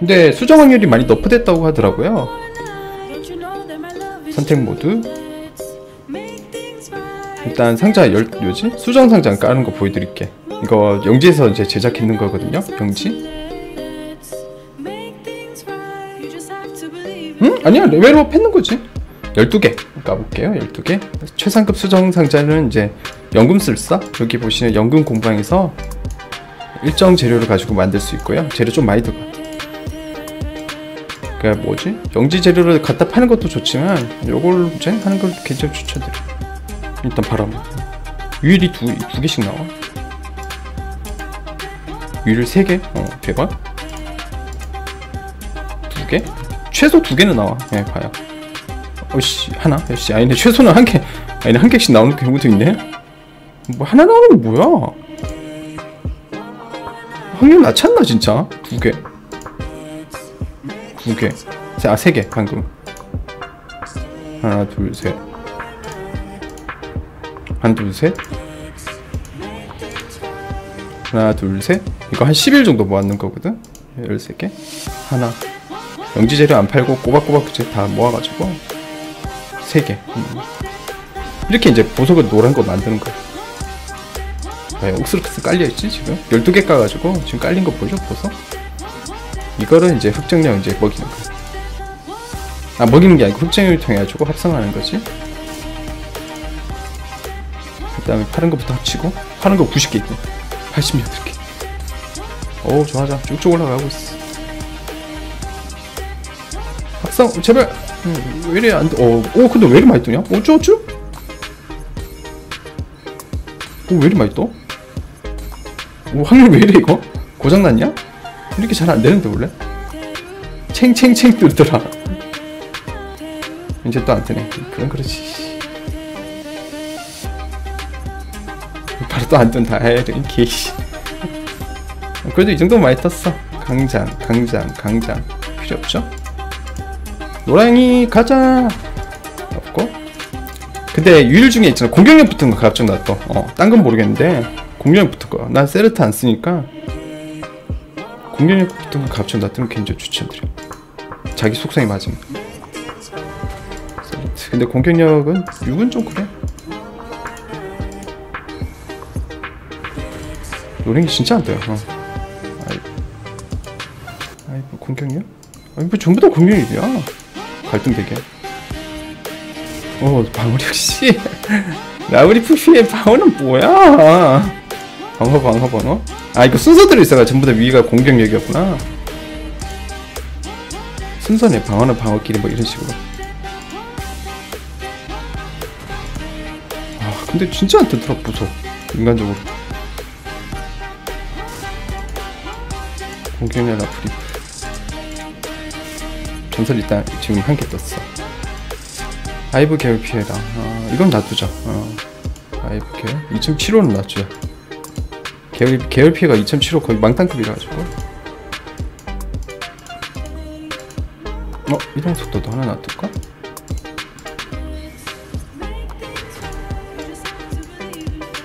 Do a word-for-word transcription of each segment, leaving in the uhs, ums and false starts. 근데 수정 확률이 많이 너프됐다고 하더라고요. 선택 모드. 일단 상자 열, 뭐지? 수정 상자 까는 거 보여드릴게. 이거 영지에서 이제 제작했는 거거든요. 영지. 응? 아니야, 레벨업 했는 거지. 열두 개 까볼게요. 열두 개. 최상급 수정 상자는 이제 연금술사, 여기 보시는 연금 공방에서 일정 재료를 가지고 만들 수 있고요. 재료 좀 많이 들어가. 그 뭐지? 영지 재료를 갖다 파는 것도 좋지만 요걸 이제 하는 걸 굉장히 추천드려요. 일단 바람 유일이 두, 두 개씩 나와. 유일 세 개? 어, 대박. 두 개? 최소 두 개는 나와. 예, 봐요. 어씨, 하나? 역시 아니, 근데 최소는 한 개. 아니, 한 개씩 나오는 경우도 있네. 뭐 하나 나오는 건 뭐야? 확률 낮췄나 진짜? 두 개. 두 개. 아, 세 개 방금. 하나, 둘, 셋. 하나, 둘, 셋. 하나, 둘, 셋. 이거 한 십 일 정도 모았는 거거든. 열세 개. 하나. 영지 재료 안 팔고 꼬박꼬박 다 모아가지고 세 개. 음. 이렇게 이제 보석을 노란 거 만드는 거야. 아, 옥스룩스 깔려있지 지금? 열두 개 까가지고 지금 깔린 거 보이죠? 보석? 이거를 이제 흑정량 이제 먹이는 거야. 아, 먹이는 게 아니고 흑정량을 통해가지고 합성하는 거지. 그 다음에 파는 거부터 합치고, 파는 거 구십 개 있고 팔십팔 개. 어우, 좋아, 좋아. 쭉쭉 올라가고 있어. 합성, 제발. 음, 왜 이래 안, 어, 오, 근데 왜 이리 많이 뜨냐? 어쭈어쭈? 오, 왜 이리 많이 떠? 오, 확률 왜 이래 이거? 고장났냐? 이렇게 잘 안 되는데 원래? 챙챙챙 뜨더라. 이제 또 안 뜨네. 그럼 그렇지. 바로 또 안 뜬다. 에이, 개씨. 그래도 이 정도면 많이 떴어. 강장, 강장, 강장. 필요 없죠? 노랑이 가자. 없고. 근데 유일 중에 있잖아, 공격력 붙은 거 갑자기 나 떠. 어, 딴 건 모르겠는데 공격력 붙은 거야. 난 세르타 안 쓰니까 공격력 붙은 거 갑자기 나 뜨면 굉장히 추천드려. 자기 속성이 맞으면. 세르트. 근데 공격력은 육은 좀 그래. 노랭이 진짜 안 돼요. 어. 아이, 아이 뭐 공격력? 아니 뭐 전부 다 공격력이야. 갈등 되게. 어, 방울 역시. 라우리 푸피의 방울은 뭐야? 방어 방어 방어. 아, 이거 순서대로 있어가 전부 다 위가 공격력이었구나. 순서네. 방어는 방어끼리 뭐 이런 식으로. 아, 근데 진짜 안 뜨더라 보소. 인간적으로. 공격력 라프리. 전설 일단 지금 한 개 떴어. 아이브 계열 피해라. 아, 이건 놔두자. 어. 아이브 계열 이점칠오는 놔두자. 계열, 계열 피해가 이점칠오 거의 망탄급이라가지고. 어? 이동 속도도 하나 놔둘까?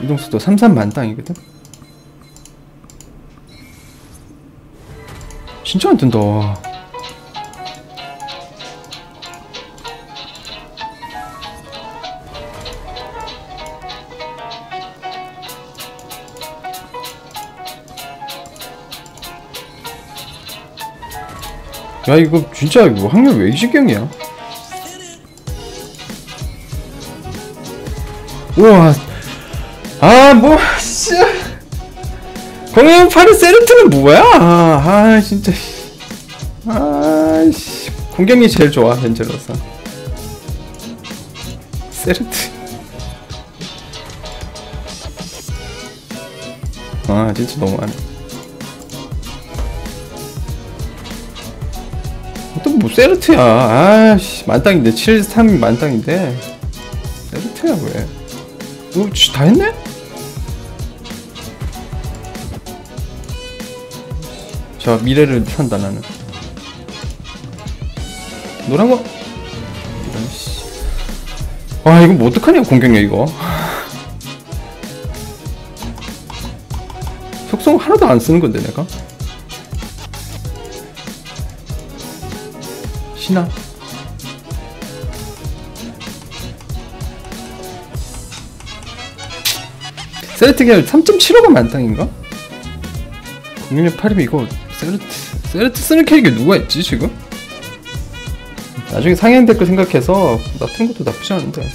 이동 속도 삼삼만땅이거든? 진짜 안 뜬다. 야, 이거 진짜 이거 확률 왜 이 지경이야? 우와. 아, 뭐 씨. 공연 팔의 세르트는 뭐야? 아, 진짜. 아, 씨. 공격이 제일 좋아 현재로서. 세르트. 아, 진짜 너무하네. 뭐 세르트야. 아씨, 만땅인데. 칠십삼이 만땅인데 세르트야 왜. 어, 다 했네? 자, 미래를 산다 나는. 노란거 이런 씨. 아, 이거 뭐 어떡하냐 공격력 이거. 속성 하나도 안 쓰는건데 내가. 신화. 세레트 계열 삼 점 칠오가 만땅인가? 공룡력 팔이면 이거 세레트 세레트 쓰는 캐릭이 누가 있지 지금? 나중에 상향 댓글 생각해서 놔둔 것도 나쁘지 않은데.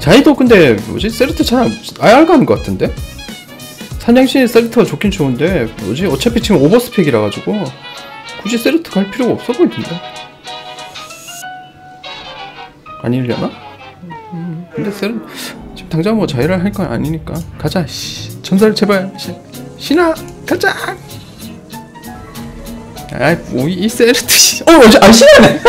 자이도 근데 뭐지? 세르트 잘 아예 가는 것 같은데? 사냥시 세르트가 좋긴 좋은데 뭐지? 어차피 지금 오버스펙이라 가지고 굳이 세르트 갈 필요가 없어 보이던데? 아니려나? 근데 세르트 지금 당장 뭐 자이를 할 건 아니니까 가자 씨. 전설 제발 씨. 신화 가자. 아이 뭐 이 세르트 씨. 어 어제 안 신하네.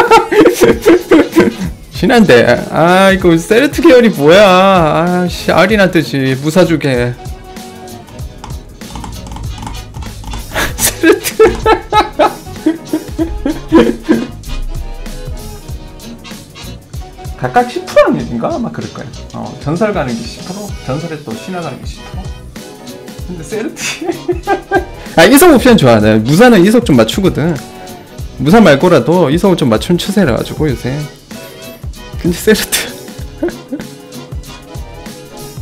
신한데, 아, 이거 세르트 계열이 뭐야. 아, 씨, 알이나 뜨지. 무사주게. 세르트. 각각 십 퍼센트란 얘기인가? 아마 그럴 거야. 어, 전설 가는 게 십 퍼센트? 전설에 또 신화 가는 게 십 퍼센트? 근데 세르트. 아, 이석 옵션 좋아. 네. 무사는 이석 좀 맞추거든. 무사 말고라도 이석을 좀 맞춘 추세라가지고, 요새. 근데 세르트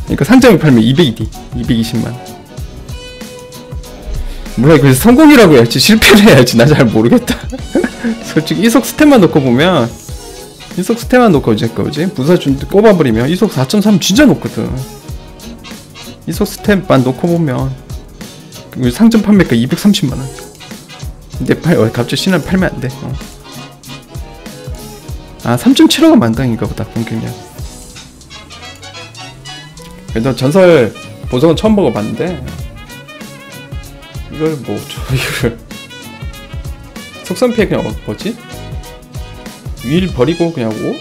그러니까 상점에 팔면 이백이디 이백이십만. 뭐야 이거 성공이라고 해야지 실패를 해야지 나 잘 모르겠다. 솔직히 이석 스탯만 놓고 보면 이석 스탯만 놓고 이제 거지 무사준 꼽아버리면 이석 사 점 삼 진짜 높거든. 이석 스탯만 놓고 보면 상점 판매가 이백삼십만원. 근데 팔, 어, 갑자기 신화 팔면 안 돼. 어. 아 삼 점 칠오가 만땅인가 보다 공격력. 그래도 전설 보석은 처음 먹어봤는데 이걸 뭐 저 이걸 속성 피해 그냥 뭐지? 윌 버리고 그냥 오?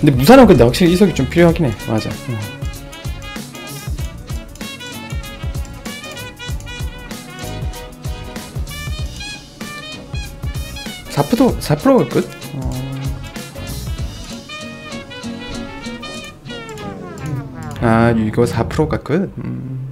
근데 무사랑 근데 확실히 이석이 좀 필요하긴 해. 맞아. 사 퍼센트, 사 퍼센트가 끝? 어... 아, 이거 사 퍼센트가 끝? 음...